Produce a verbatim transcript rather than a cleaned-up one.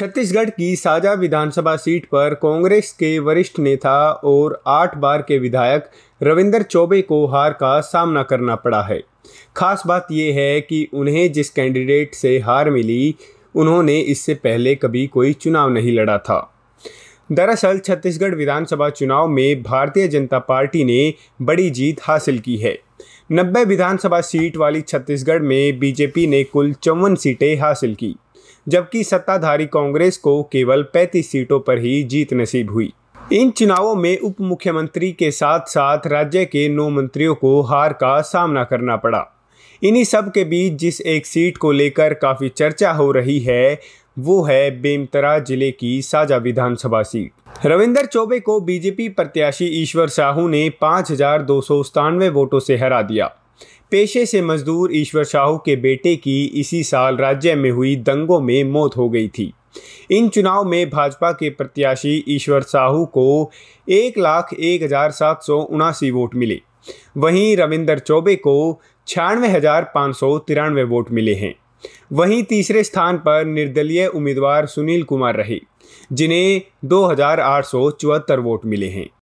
छत्तीसगढ़ की साजा विधानसभा सीट पर कांग्रेस के वरिष्ठ नेता और आठ बार के विधायक रविंद्र चौबे को हार का सामना करना पड़ा है। खास बात यह है कि उन्हें जिस कैंडिडेट से हार मिली, उन्होंने इससे पहले कभी कोई चुनाव नहीं लड़ा था। दरअसल छत्तीसगढ़ विधानसभा चुनाव में भारतीय जनता पार्टी ने बड़ी जीत हासिल की है। नब्बे विधानसभा सीट वाली छत्तीसगढ़ में बीजेपी ने कुल चौवन सीटें हासिल की, जबकि सत्ताधारी कांग्रेस को केवल पैंतीस सीटों पर ही जीत नसीब हुई। इन चुनावों में उप मुख्यमंत्री के साथ साथ राज्य के नौ मंत्रियों को हार का सामना करना पड़ा। इन्हीं सब के बीच जिस एक सीट को लेकर काफ़ी चर्चा हो रही है, वो है बेमतरा जिले की साजा विधानसभा सीट। रविंद्र चौबे को बीजेपी प्रत्याशी ईश्वर साहू ने पाँच हजार दो सौ सतानवे वोटों से हरा दिया। पेशे से मजदूर ईश्वर साहू के बेटे की इसी साल राज्य में हुई दंगों में मौत हो गई थी। इन चुनाव में भाजपा के प्रत्याशी ईश्वर साहू को एक लाख एक हजार सात सौ उनासी वोट मिले, वहीं रविंद्र चौबे को छियानवे हजार पाँच सौ तिरानवे वोट मिले हैं। वहीं तीसरे स्थान पर निर्दलीय उम्मीदवार सुनील कुमार रहे, जिन्हें दो हजार आठ सौ चौहत्तर वोट मिले हैं।